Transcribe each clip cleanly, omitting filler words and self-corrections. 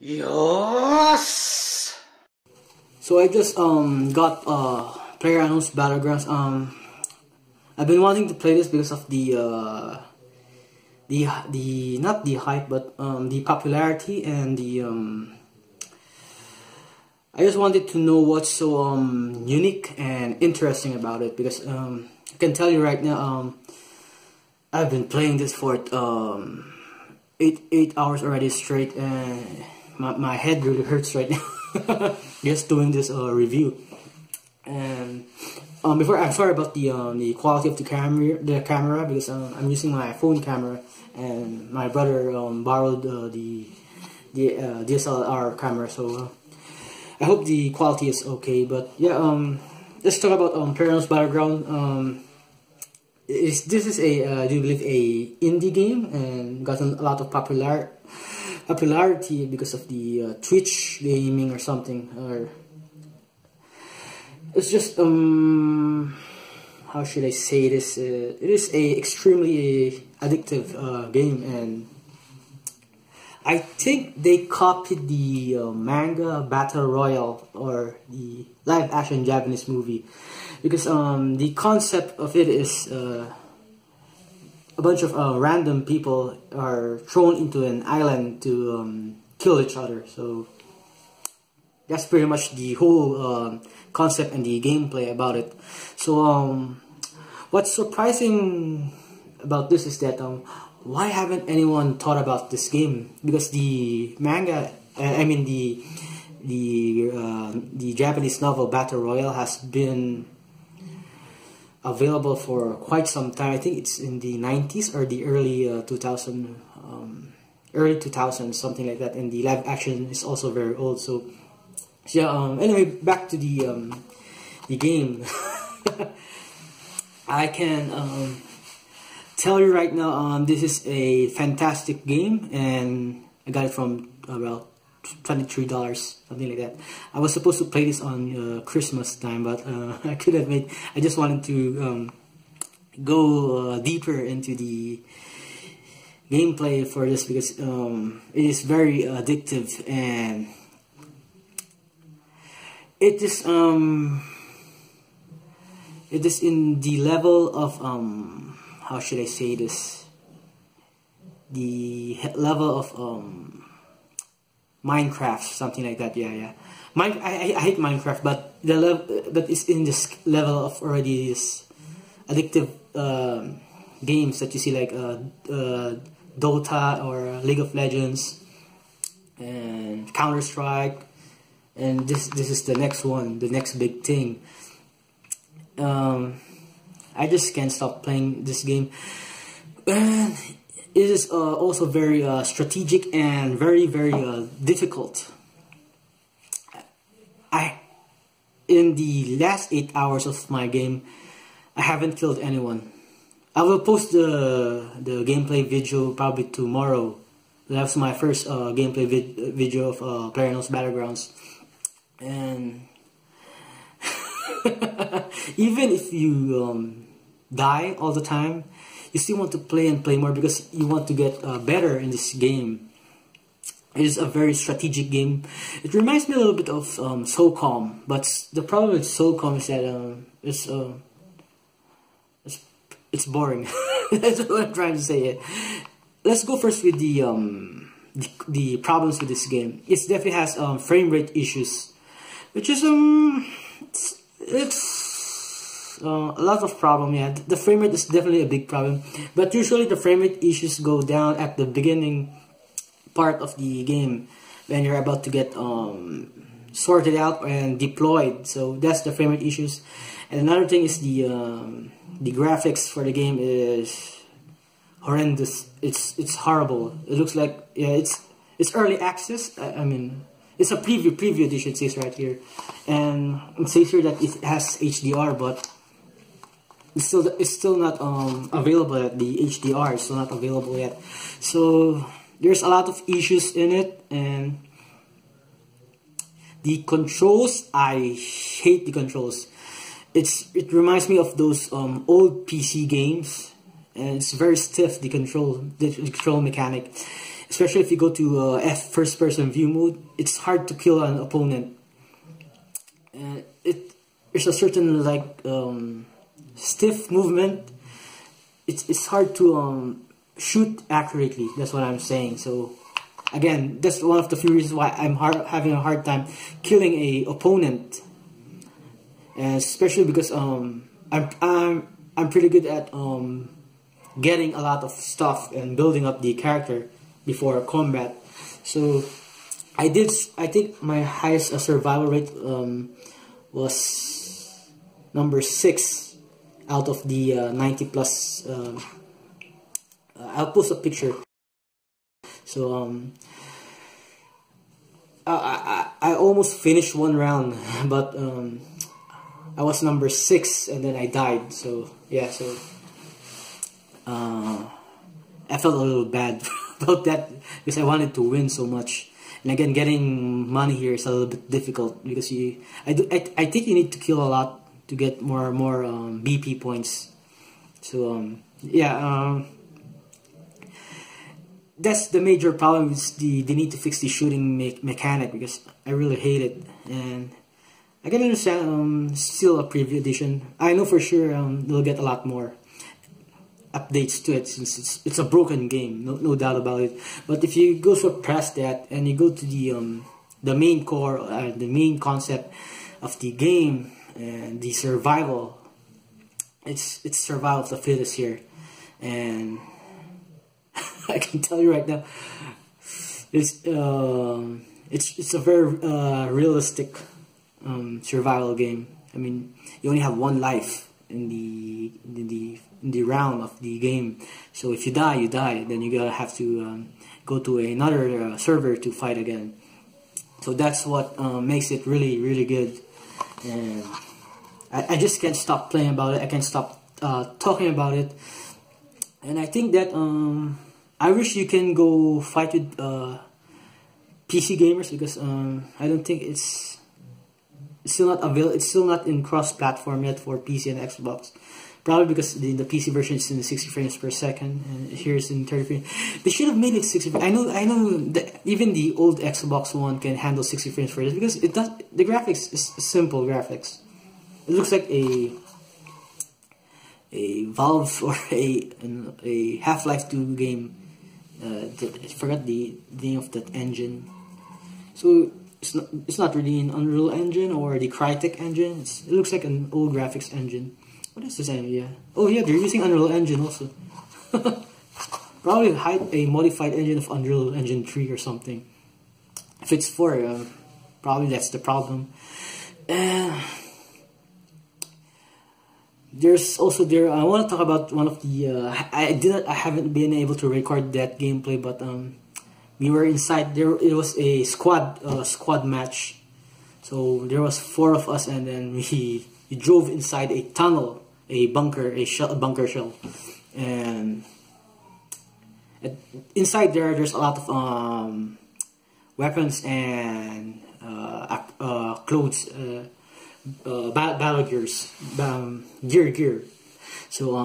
Yes. So I just got PlayerUnknown's Battlegrounds. I've been wanting to play this because of the not the hype, but the popularity and the I just wanted to know what's so unique and interesting about it, because I can tell you right now, I've been playing this for 8 hours already straight, and my head really hurts right now just doing this review. And before, I'm sorry about the quality of the camera because I'm using my phone camera, and my brother borrowed the DSLR camera, so I hope the quality is okay. But yeah, let's talk about PlayerUnknown's Battlegrounds. This is a do you believe a indie game, and gotten a lot of popularity because of the Twitch gaming or something, or it's just how should I say this? It is a extremely addictive game, and I think they copied the manga Battle Royale, or the live action Japanese movie, because the concept of it is a bunch of random people are thrown into an island to kill each other. So that's pretty much the whole concept and the gameplay about it. So what's surprising about this is that why haven't anyone thought about this game? Because the manga, I mean the Japanese novel Battle Royale has been available for quite some time. I think it's in the 90s or the early 2000s, something like that. And the live action is also very old. So yeah. Anyway, back to the game. I can tell you right now, this is a fantastic game, and I got it from about $23, something like that. I was supposed to play this on Christmas time, but I couldn't wait. I just wanted to go deeper into the gameplay for this, because it is very addictive, and it is in the level of how should I say this? The level of Minecraft, something like that. Yeah. I hate Minecraft, but it's in this level of already this addictive games that you see, like Dota or League of Legends and Counter-Strike, and this is the next one, the next big thing. I just can't stop playing this game. And it is also very strategic and very, very difficult. In the last 8 hours of my game, I haven't killed anyone. I will post the gameplay video probably tomorrow. That's my first gameplay video of PlayerUnknown's Battlegrounds. And even if you die all the time, you still want to play and play more, because you want to get better in this game. It is a very strategic game. It reminds me a little bit of SOCOM, but the problem with SOCOM is that it's boring. That's what I'm trying to say. Let's go first with the problems with this game. It definitely has frame rate issues, which is a lot of problem. Yeah, the frame rate is definitely a big problem, but usually the frame rate issues go down at the beginning part of the game when you're about to get sorted out and deployed. So that's the frame rate issues. And another thing is the graphics for the game is horrendous. It's horrible. It looks like, yeah, it's early access. I mean, it's a preview edition, it says right here, and it says here that it has HDR, but it's still not available at the HDR. It's still not available yet. So there's a lot of issues in it, and the controls, I hate the controls. It reminds me of those old PC games, and it's very stiff, the control mechanic. especially if you go to first-person view mode, it's hard to kill an opponent. There's a certain like stiff movement. It's hard to shoot accurately. That's what I'm saying. So again, that's one of the few reasons why I'm having a hard time killing a opponent, and especially because I'm pretty good at getting a lot of stuff and building up the character before combat. So I think my highest survival rate was number 6 out of the 90 plus. I'll post a picture. So I almost finished one round, but I was number 6 and then I died. So yeah, so I felt a little bad about that because I wanted to win so much. And again, getting money here is a little bit difficult because I think you need to kill a lot to get more BP points. So yeah, that's the major problem, is they need to fix the shooting mechanic because I really hate it. And I can understand, still a preview edition. I know for sure they'll get a lot more updates to it since it's a broken game, no doubt about it. But if you go so past that and you go to the main core, the main concept of the game, and the survival, it's survival of the fittest here. And I can tell you right now, it's a very realistic survival game. I mean, you only have one life in the round of the game, so if you die, you die. Then you gotta have to go to another server to fight again. So that's what makes it really, really good. And I just can't stop playing about it. I can't stop talking about it. And I think that I wish you can go fight with PC gamers because I don't think it's still not available. It's still not in cross-platform yet for PC and Xbox. Probably because the PC version is in 60 frames per second, and here it's in 30 frames. They should have made it 60 frames. I know that even the old Xbox One can handle 60 frames per second because it does. The graphics is simple graphics. It looks like a Valve or a Half-Life 2 game. I forgot the name of that engine. So it's not really an Unreal Engine or the Crytek engine. It looks like an old graphics engine. What is this idea? Oh yeah, they're using Unreal Engine also. Probably hide a modified engine of Unreal Engine 3 or something. If it's 4, probably that's the problem. There's also I want to talk about one of the. I haven't been able to record that gameplay, but we were inside. It was a squad match, so there was 4 of us, and then we drove inside a tunnel. A bunker shell, and inside there's a lot of weapons and clothes, battle gears, gear. So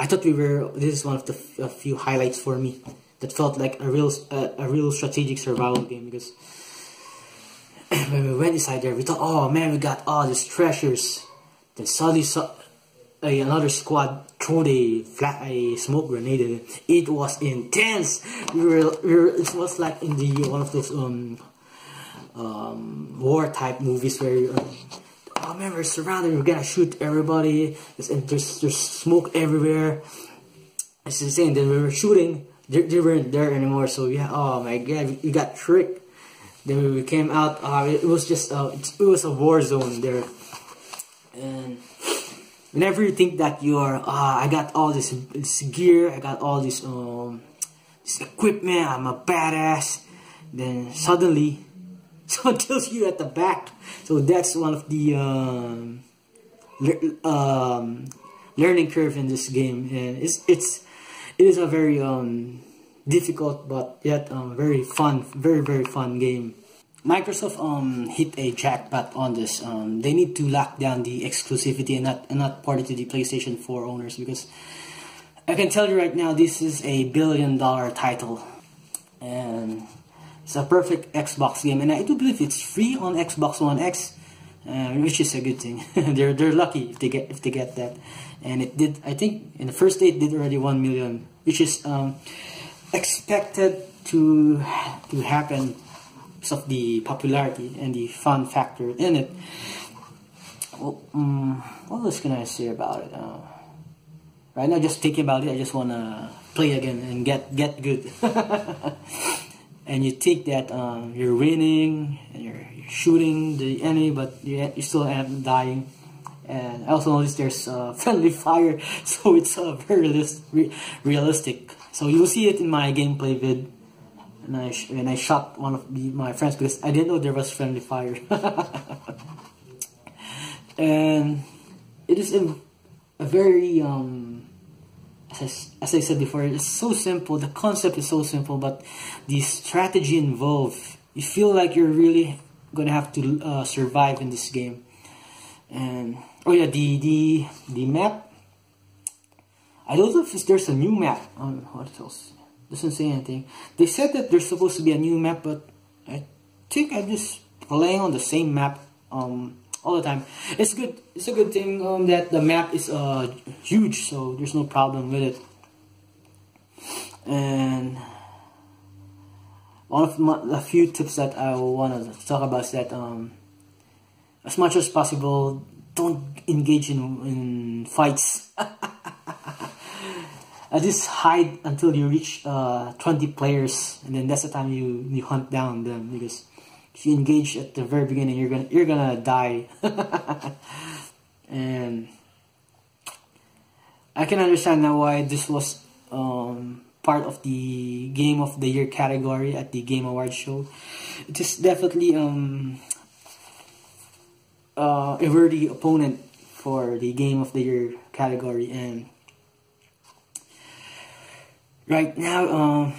I thought this is one of the few highlights for me that felt like a real strategic survival game, because when we went inside there, we thought, oh man, we got all these treasures. Then suddenly another squad threw a smoke grenade in it. It was intense. It was like in one of those war type movies where you're, oh man, we're surrounded, we're gonna shoot everybody, and there's smoke everywhere. It's insane. Then we were shooting, they weren't there anymore. So yeah, oh my god, we got tricked. Then we came out, it was just it was a war zone there. And whenever you think that you are, I got all this gear, I got all this equipment, I'm a badass, then suddenly someone tells you at the back. So that's one of the learning curve in this game, and it is a very difficult but yet very fun, very fun game. Microsoft hit a jackpot on this. They need to lock down the exclusivity and not port it to the PlayStation 4 owners, because I can tell you right now, this is a billion-dollar title, and it's a perfect Xbox game, and I do believe it's free on Xbox One X, which is a good thing. they're lucky if they get that, and it did. I think in the first day it did already 1 million, which is expected to happen because of the popularity and the fun factor in it. Well, what else can I say about it? Right now, just thinking about it, I just wanna play again and get good. And you think that you're winning and you're shooting the enemy, but you still end up dying. And I also noticed there's friendly fire, so it's very realistic. So you'll see it in my gameplay vid. And I shot one of my friends because I didn't know there was friendly fire. And it is a very as I said before, it's so simple. The concept is so simple, but the strategy involved, you feel like you're really gonna have to survive in this game. And oh yeah, the map. I don't know if there's a new map. What else? Doesn't say anything. They said that there's supposed to be a new map, but I think I'm just playing on the same map all the time. It's good. It's a good thing that the map is huge, so there's no problem with it. And one of the few tips that I want to talk about is that as much as possible, don't engage in fights. Just hide until you reach 20 players, and then that's the time you hunt down them, because if you engage at the very beginning, you're gonna die. And I can understand now why this was part of the Game of the Year category at the Game Awards show. It is definitely a worthy opponent for the Game of the Year category. And right now,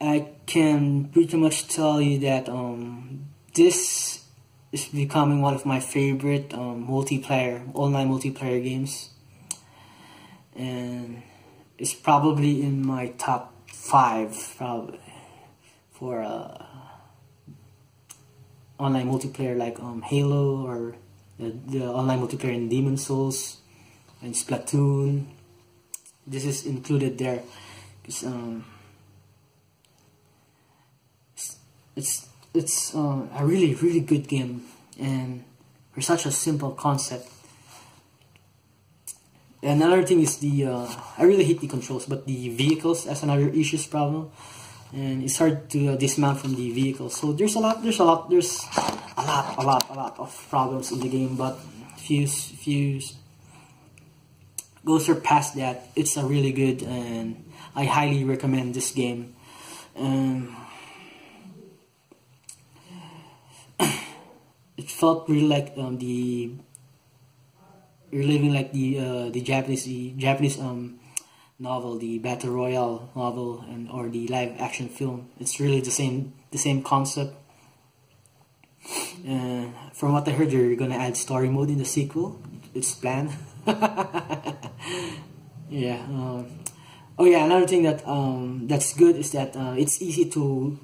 I can pretty much tell you that this is becoming one of my favorite online multiplayer games, and it's probably in my top 5 probably for online multiplayer, like Halo, or the online multiplayer in Demon Souls and Splatoon. This is included there because it's a really good game, and for such a simple concept. And another thing is the I really hate the controls, but the vehicles as another issues problem, and it's hard to dismount from the vehicles. So there's a lot of problems in the game, but if you go surpass that, it's a really good, and I highly recommend this game. It felt really like reliving like the Japanese novel, the Battle Royale novel, and or the live action film. It's really the same concept. From what I heard, they're gonna add story mode in the sequel. It's planned. Yeah. Oh yeah, another thing that that's good is that it's easy to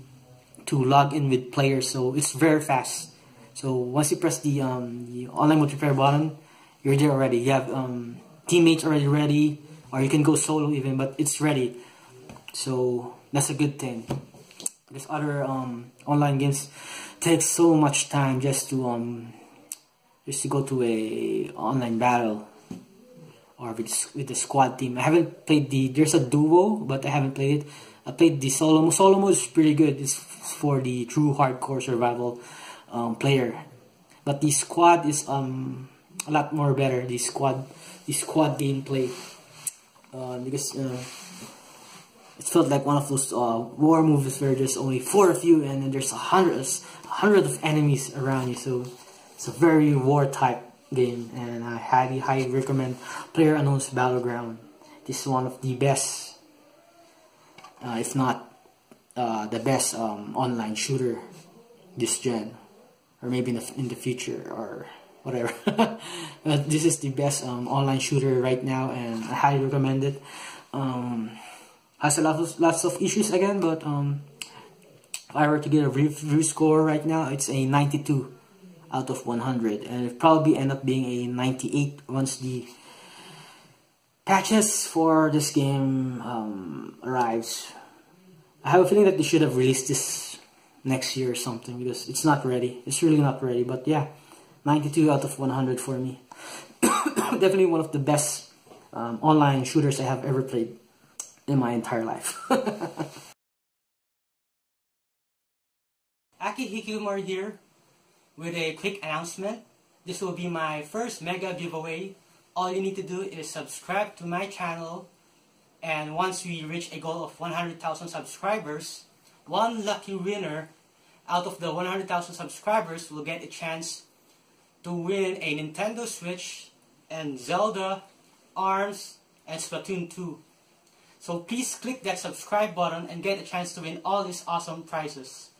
log in with players, so it's very fast. So once you press the online multiplayer button, you're there already. You have teammates already ready, or you can go solo even, but it's ready. So that's a good thing, because other online games take so much time just to go to a online battle, or with the squad team. I haven't played there's a duo, but I haven't played it. I played the solo. Solo mode is pretty good. It's for the true hardcore survival player. But the squad is a lot more better. The squad gameplay, because it felt like one of those war movies where there's only 4 of you, and then there's hundreds of enemies around you. So it's a very war type game, and I highly recommend PlayerUnknown's Battleground. This is one of the best, if not the best online shooter this gen, or maybe in the future, or whatever. But this is the best online shooter right now, and I highly recommend it. Has a lots of issues again, but if I were to get a review score right now, it's a 92 out of 100, and it probably end up being a 98 once the patches for this game arrives. I have a feeling that they should have released this next year or something, because it's not ready. It's really not ready. But yeah, 92 out of 100 for me. Definitely one of the best online shooters I have ever played in my entire life. Aki Hikikomori here with a quick announcement. This will be my first mega giveaway. All you need to do is subscribe to my channel, and once we reach a goal of 100,000 subscribers, one lucky winner out of the 100,000 subscribers will get a chance to win a Nintendo Switch and Zelda, ARMS, and Splatoon 2. So please click that subscribe button and get a chance to win all these awesome prizes.